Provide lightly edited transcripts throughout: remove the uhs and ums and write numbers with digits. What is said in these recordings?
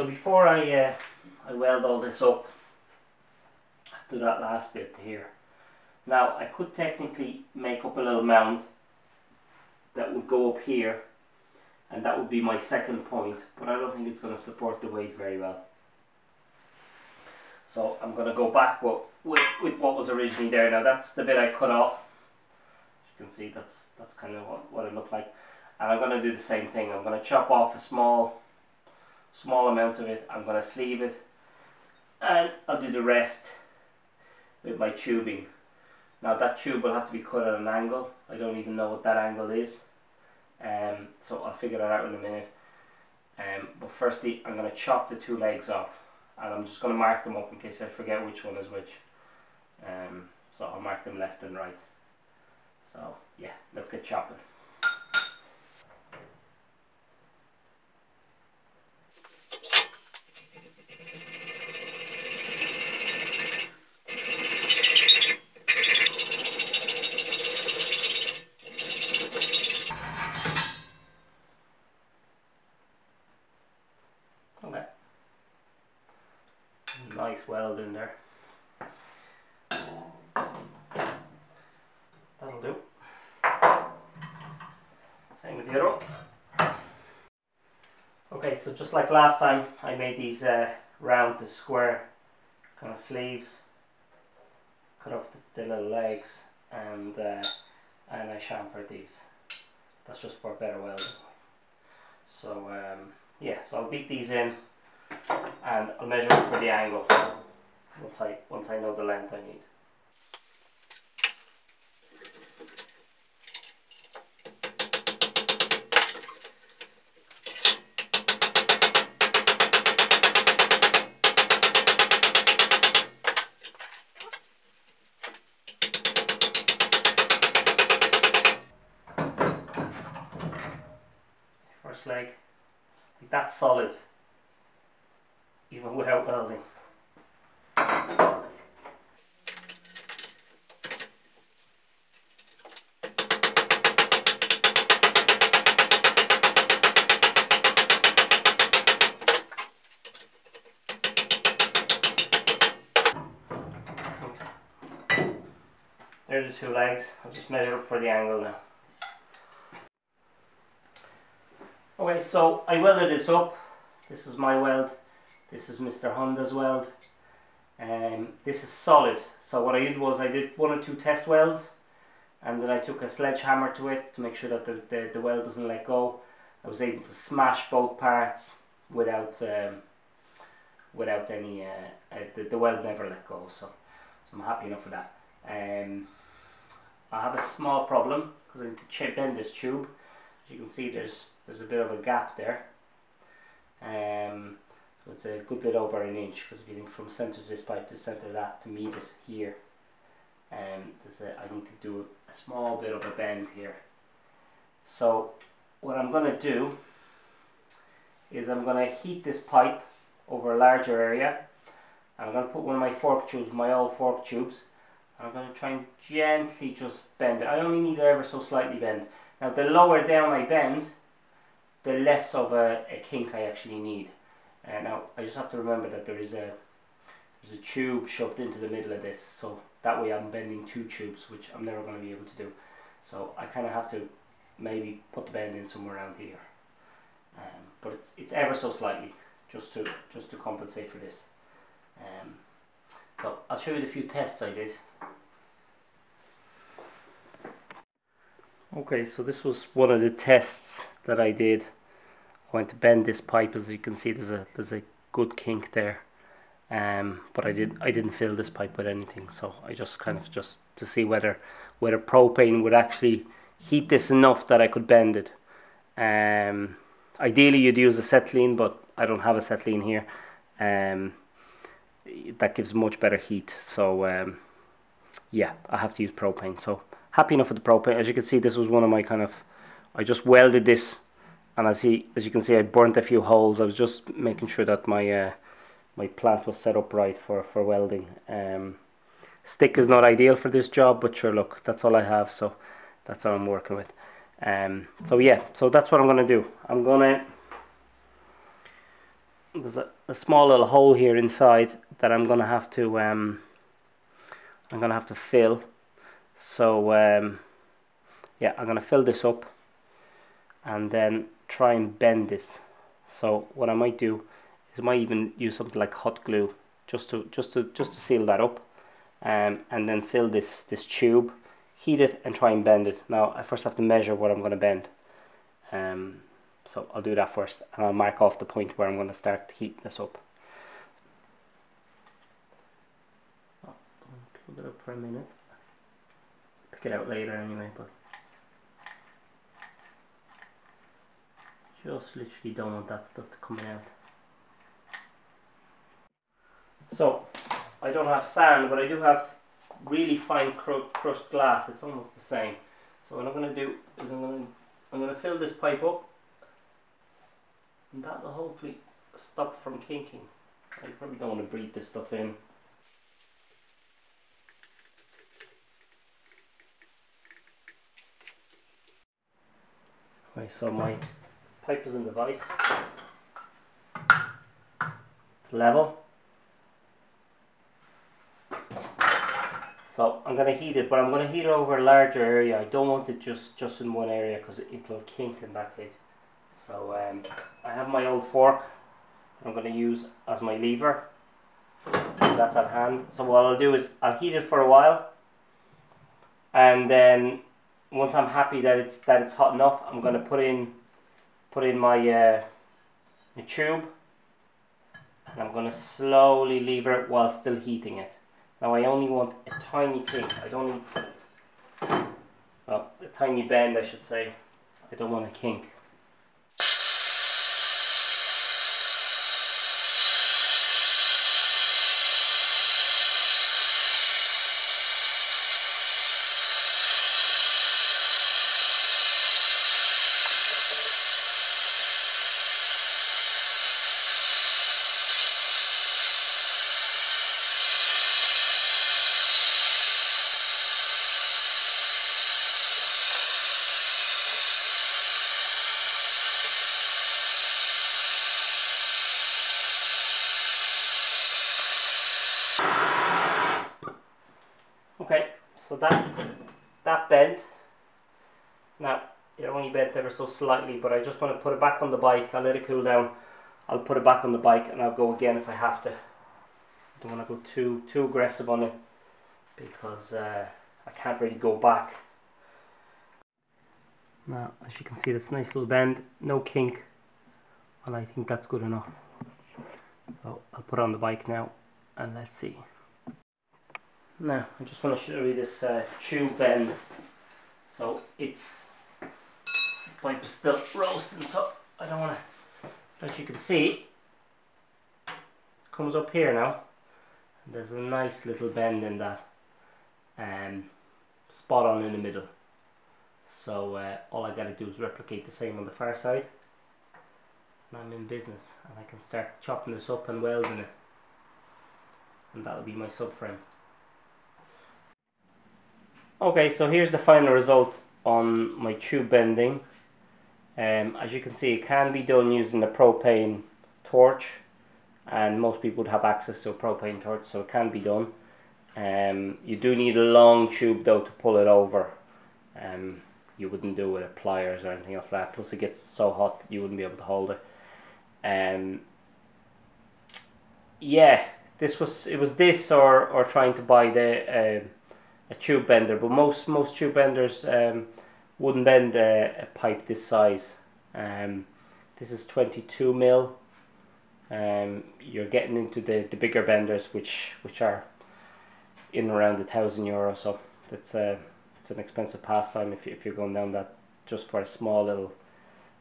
So before I weld all this up, I do that last bit here. Now I could technically make up a little mound that would go up here, and that would be my second point, but I don't think it's going to support the weight very well. So I'm going to go back with what was originally there. Now that's the bit I cut off. As you can see, that's kind of what it looked like. And I'm going to do the same thing. I'm going to chop off a small amount of it. I'm going to sleeve it, and I'll do the rest with my tubing. Now that tube will have to be cut at an angle. I don't even know what that angle is. So I'll figure that out in a minute. But firstly, I'm going to chop the two legs off, and I'm just going to mark them up in case I forget which one is which. So I'll mark them left and right. So yeah, let's get chopping. Nice weld in there. That'll do. Same with the other one. Okay, so just like last time, I made these round to square kind of sleeves. Cut off the little legs, and I chamfered these. That's just for better welding. So yeah, so I'll beat these in, and I'll measure it for the angle once I know the length I need. First leg, that's solid. Even without welding. There's the two legs. I'll just measure up for the angle now. Okay, so I welded this up. This is my weld. This is Mr. Honda's weld. This is solid. So what I did was I did one or two test welds, and then I took a sledgehammer to it to make sure that the weld doesn't let go. I was able to smash both parts without any, the weld never let go, so I'm happy enough with that. I have a small problem, because I need to bend this tube. As you can see, there's a bit of a gap there. So it's a good bit over an inch, because if you think from centre to this pipe to centre of that to meet it here, I need to do a small bit of a bend here. So what I'm going to do is I'm going to heat this pipe over a larger area, and I'm going to put one of my fork tubes, my old fork tubes, and I'm going to try and gently just bend it. I only need to ever so slightly bend. Now the lower down I bend, the less of a kink I actually need. Now I just have to remember that there's a tube shoved into the middle of this, so that way I'm bending two tubes, which I'm never going to be able to do. So I kind of have to maybe put the bend in somewhere around here, but it's ever so slightly, just to compensate for this. So I'll show you the few tests I did. Okay, so this was one of the tests that I did. I went to bend this pipe. As you can see, there's a good kink there, but I didn't fill this pipe with anything, so I just kind of just to see whether propane would actually heat this enough that I could bend it. Ideally, you'd use acetylene, but I don't have acetylene here. That gives much better heat, so yeah, I have to use propane. So happy enough with the propane. As you can see, this was one of my kind of, I just welded this. And as you can see, I burnt a few holes. I was just making sure that my my plant was set up right for welding. Stick is not ideal for this job, but sure, look, that's all I have, so that's all I'm working with. So yeah, so that's what I'm gonna do. I'm gonna there's a small little hole here inside that I'm gonna have to fill. So yeah, I'm gonna fill this up and then try and bend this. So what I might do is I might even use something like hot glue just to seal that up, and then fill this tube, heat it and try and bend it. Now I first have to measure what I'm gonna bend. So I'll do that first, and I'll mark off the point where I'm going to start heating this up. I'll plug it up for a minute. Pick it out later anyway, but just literally don't want that stuff to come out. So I don't have sand, but I do have really fine crushed glass. It's almost the same. So what I'm going to do is I'm going to fill this pipe up. And that'll hopefully stop from kinking. I probably don't want to breathe this stuff in. Okay, so my pipe is in the vise. It's level. So I'm going to heat it, but I'm going to heat it over a larger area. I don't want it just in one area, because it will kink in that case. So I have my old fork I'm going to use as my lever, so that's at hand. So what I'll do is I'll heat it for a while, and then once I'm happy that it's hot enough, I'm going to put in my tube, and I'm going to slowly lever it while still heating it. Now I only want a tiny kink. I don't need, well, a tiny bend I should say. I don't want a kink. Okay, so that bent. Now it only bent ever so slightly, but I just want to put it back on the bike. I'll let it cool down. I'll put it back on the bike, and I'll go again if I have to. I don't want to go too aggressive on it, because I can't really go back. Now, as you can see, this nice little bend, no kink, and I think that's good enough. So I'll put it on the bike now, and let's see. Now, I just want to show you this tube bend. So it's, the pipe is still roasting, so I don't want to, as you can see, it comes up here now. And there's a nice little bend in that, spot on in the middle. So all I got to do is replicate the same on the far side, and I'm in business, and I can start chopping this up and welding it, and that'll be my subframe. Okay, so here's the final result on my tube bending. As you can see, it can be done using a propane torch, and most people would have access to a propane torch, so it can be done. You do need a long tube though to pull it over. You wouldn't do it with pliers or anything else like that, plus it gets so hot you wouldn't be able to hold it. Yeah, it was this or trying to buy the a tube bender, but most tube benders wouldn't bend a pipe this size. This is 22 mil. You're getting into the bigger benders, which are in around €1,000, so that's it's an expensive pastime if you're going down that just for a small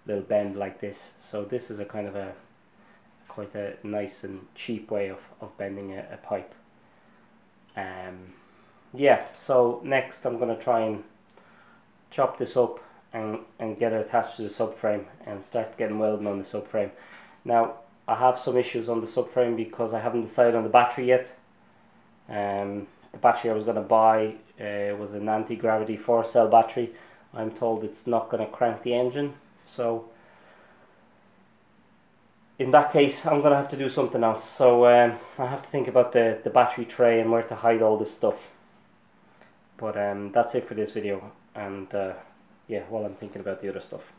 little bend like this. So this is a kind of quite a nice and cheap way of bending a pipe. Yeah, so next I'm going to try and chop this up and get it attached to the subframe and start getting welding on the subframe. Now I have some issues on the subframe because I haven't decided on the battery yet. The battery I was going to buy was an anti-gravity 4-cell battery. I'm told it's not going to crank the engine, so in that case I'm gonna have to do something else. So I have to think about the battery tray and where to hide all this stuff. But that's it for this video, and yeah, while I'm thinking about the other stuff.